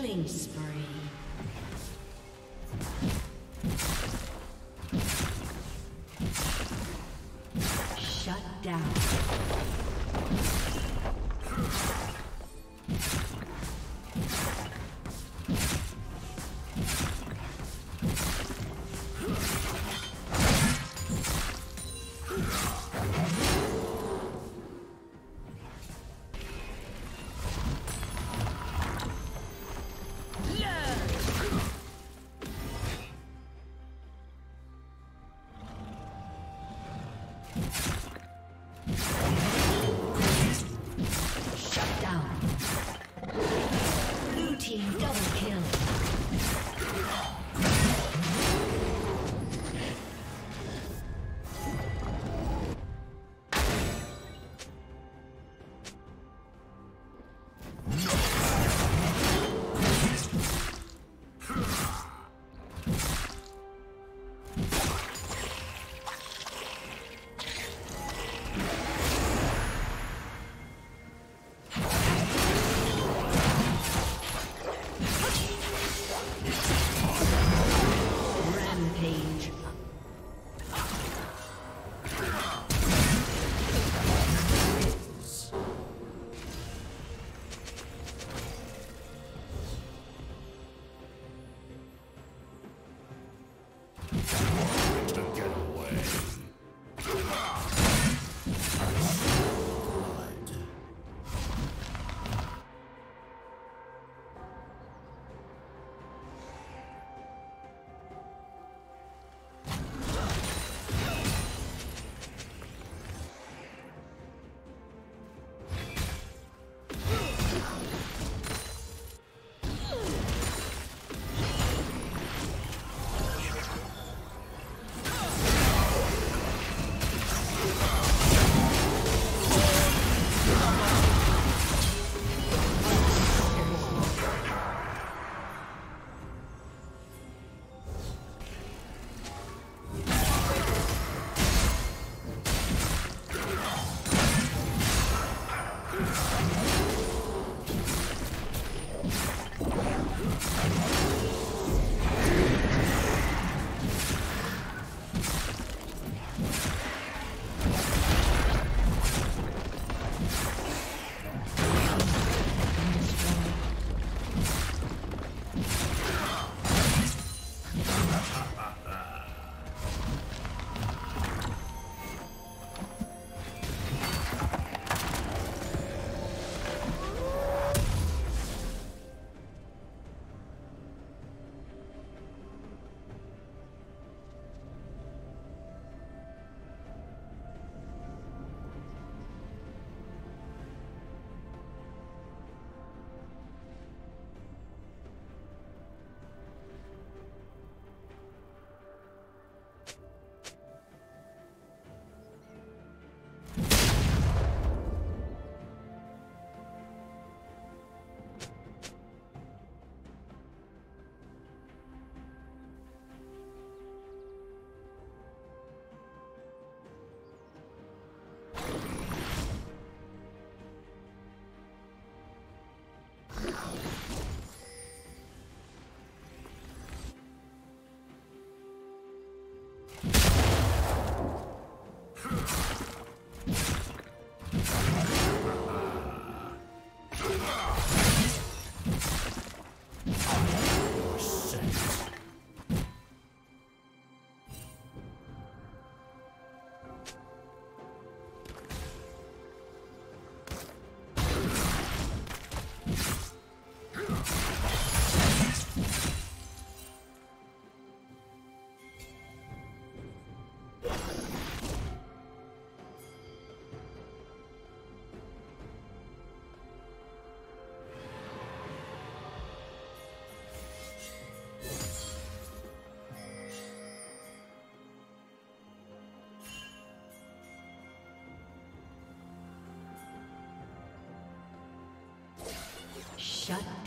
Killing spree. Shut down. Shut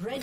Red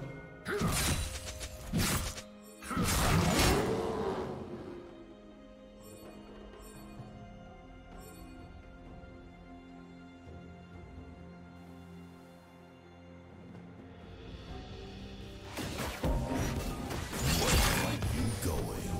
Where are you going?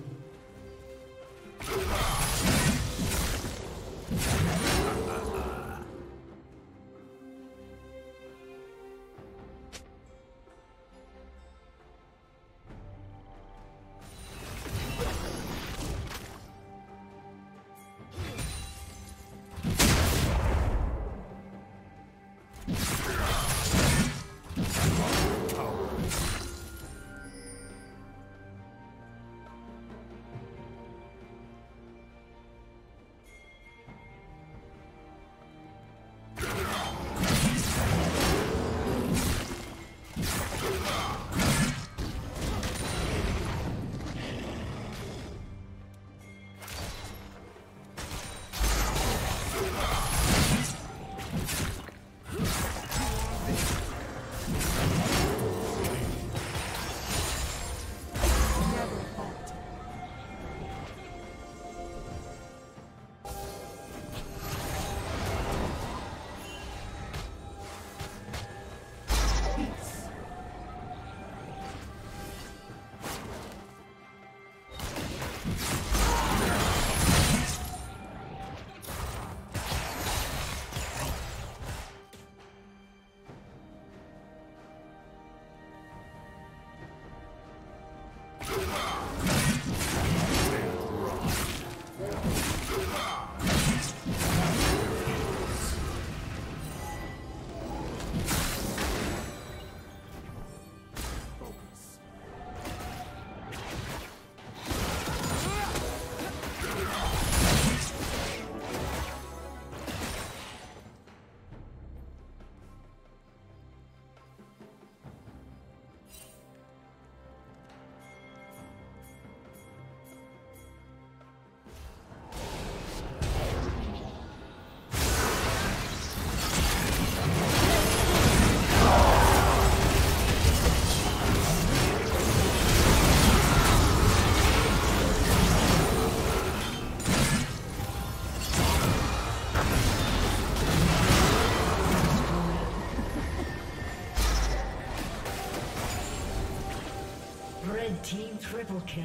Team triple kill.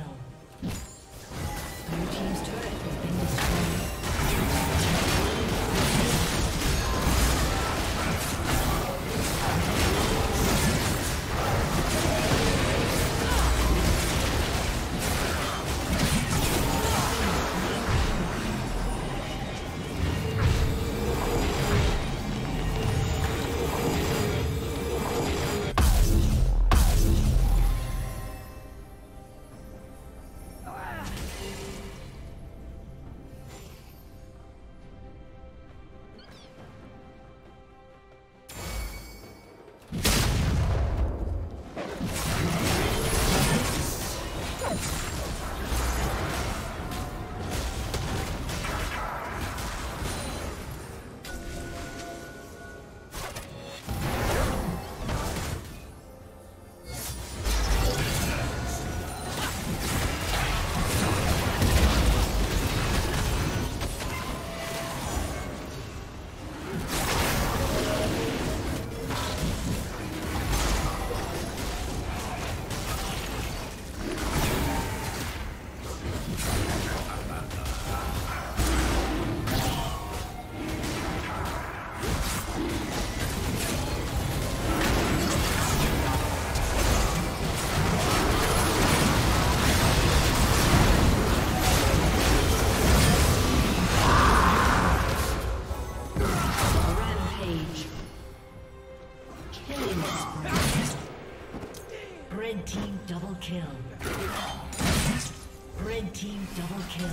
Blue team's turret has been destroyed. Red team double kill.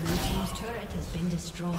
Blue team's turret has been destroyed.